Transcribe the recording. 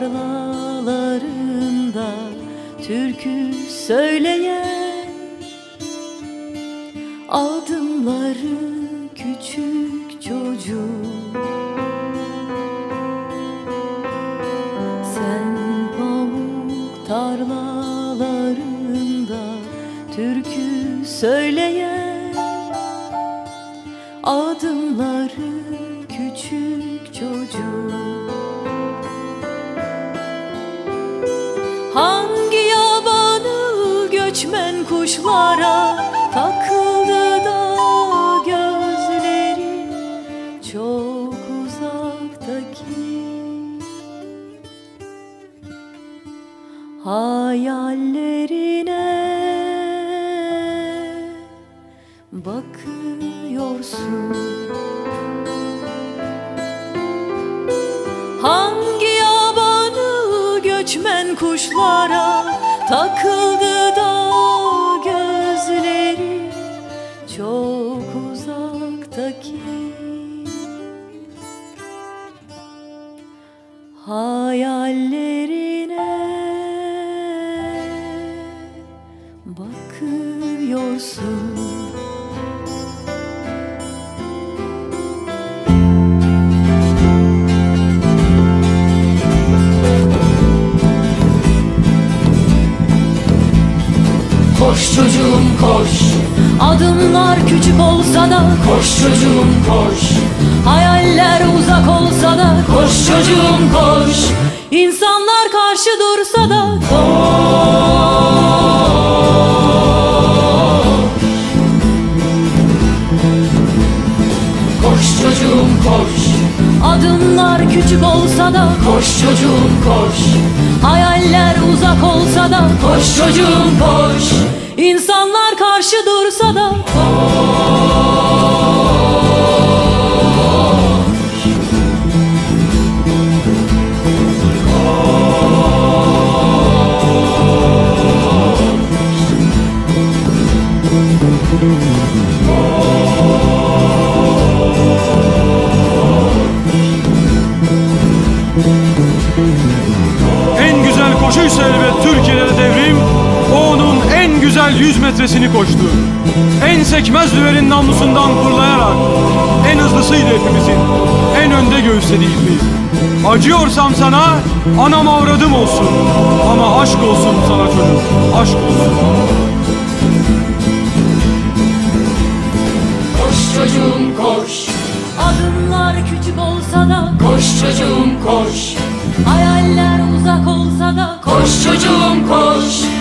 tarlalarında türkü söyleyen adımları küçük çocuk. Sen pamuk tarlalarında türkü söyleyen adımları küçük çocuk. Hangi yabanıl göçmen kuşlara takıldı da gözleri, çok uzaktaki hayallerine bakıyorsun? Hangi yabanıl göçmen kuşlara takıldı da gözleri, çok uzaktaki hayallerine bakıyorsun? Koş çocuğum koş, adımlar küçük olsa da. Koş çocuğum koş, hayaller uzak olsa da. Koş çocuğum koş, insanlar karşı dursa da. Koş, koş çocuğum koş, adımlar küçük olsa da. Koş çocuğum koş, hayaller uzak olsa da. Koş çocuğum koş, İnsanlar karşı dursa da. En güzel koşuysa elbet Türkiye'de devrim, onun en güzel 100 metresini koştu. En sekmez düverin namlusundan fırlayarak, en hızlısıydı hepimizin, en önde göğüslediydi. Acıyorsam sana, anam avradım olsun, ama aşk olsun sana çocuk, aşk olsun. Koş çocuğum koş, adımlar küçük olsa da. Koş çocuğum koş, hayaller uzak olsa da. Koş çocuğum koş,